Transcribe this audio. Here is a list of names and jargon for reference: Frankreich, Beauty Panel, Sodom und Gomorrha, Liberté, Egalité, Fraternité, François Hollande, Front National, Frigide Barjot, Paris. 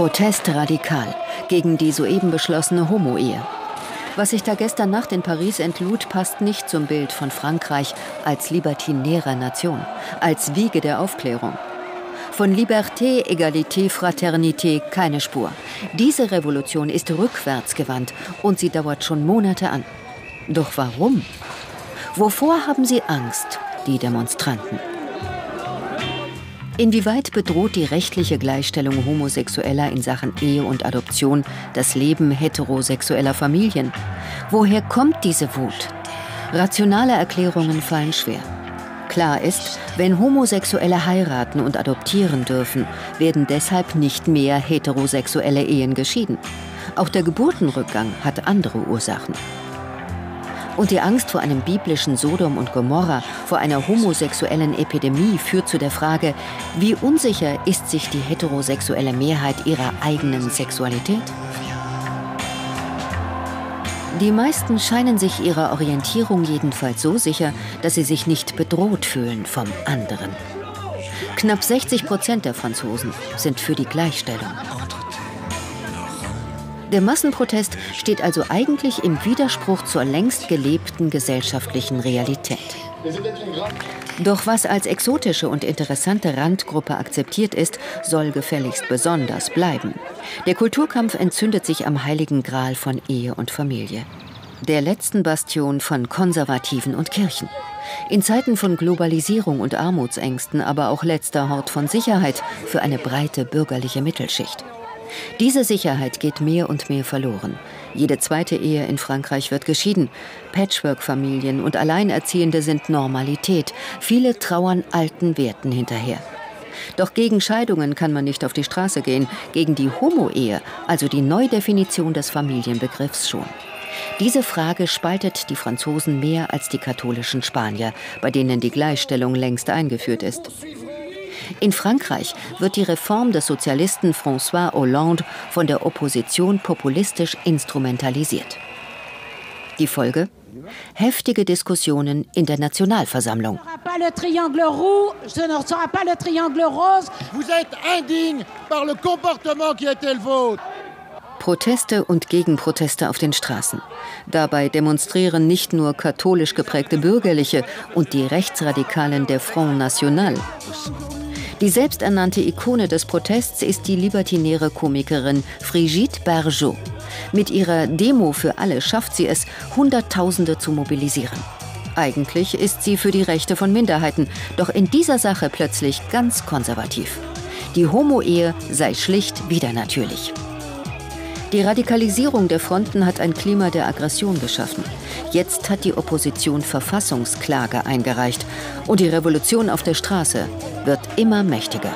Protest radikal gegen die soeben beschlossene Homo-Ehe. Was sich da gestern Nacht in Paris entlud, passt nicht zum Bild von Frankreich als libertinärer Nation, als Wiege der Aufklärung. Von Liberté, Egalité, Fraternité keine Spur. Diese Revolution ist rückwärts gewandt und sie dauert schon Monate an. Doch warum? Wovor haben sie Angst, die Demonstranten? Inwieweit bedroht die rechtliche Gleichstellung Homosexueller in Sachen Ehe und Adoption das Leben heterosexueller Familien? Woher kommt diese Wut? Rationale Erklärungen fallen schwer. Klar ist, wenn Homosexuelle heiraten und adoptieren dürfen, werden deshalb nicht mehr heterosexuelle Ehen geschieden. Auch der Geburtenrückgang hat andere Ursachen. Und die Angst vor einem biblischen Sodom und Gomorrha, vor einer homosexuellen Epidemie führt zu der Frage, wie unsicher ist sich die heterosexuelle Mehrheit ihrer eigenen Sexualität? Die meisten scheinen sich ihrer Orientierung jedenfalls so sicher, dass sie sich nicht bedroht fühlen vom anderen. Knapp 60% der Franzosen sind für die Gleichstellung. Der Massenprotest steht also eigentlich im Widerspruch zur längst gelebten gesellschaftlichen Realität. Doch was als exotische und interessante Randgruppe akzeptiert ist, soll gefälligst besonders bleiben. Der Kulturkampf entzündet sich am heiligen Gral von Ehe und Familie, der letzten Bastion von Konservativen und Kirchen. In Zeiten von Globalisierung und Armutsängsten, aber auch letzter Hort von Sicherheit für eine breite bürgerliche Mittelschicht. Diese Sicherheit geht mehr und mehr verloren. Jede zweite Ehe in Frankreich wird geschieden. Patchwork-Familien und Alleinerziehende sind Normalität. Viele trauern alten Werten hinterher. Doch gegen Scheidungen kann man nicht auf die Straße gehen. Gegen die Homo-Ehe, also die Neudefinition des Familienbegriffs, schon. Diese Frage spaltet die Franzosen mehr als die katholischen Spanier, bei denen die Gleichstellung längst eingeführt ist. In Frankreich wird die Reform des Sozialisten François Hollande von der Opposition populistisch instrumentalisiert. Die Folge? Heftige Diskussionen in der Nationalversammlung. Proteste und Gegenproteste auf den Straßen. Dabei demonstrieren nicht nur katholisch geprägte Bürgerliche und die Rechtsradikalen der Front National. Die selbsternannte Ikone des Protests ist die libertinäre Komikerin Frigide Barjot. Mit ihrer Demo für alle schafft sie es, Hunderttausende zu mobilisieren. Eigentlich ist sie für die Rechte von Minderheiten, doch in dieser Sache plötzlich ganz konservativ. Die Homo-Ehe sei schlicht widernatürlich. Die Radikalisierung der Fronten hat ein Klima der Aggression geschaffen. Jetzt hat die Opposition Verfassungsklage eingereicht und die Revolution auf der Straße wird immer mächtiger.